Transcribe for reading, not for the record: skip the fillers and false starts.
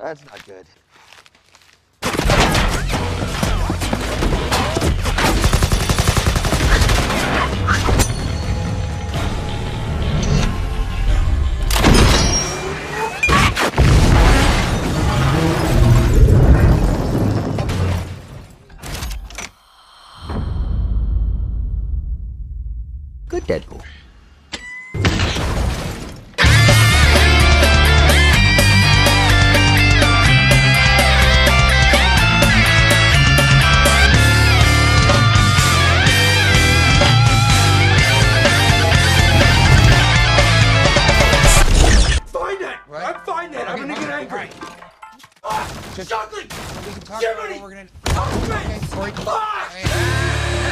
That's not good. Good Deadpool. Chocolate! Chocolate! Jiminy!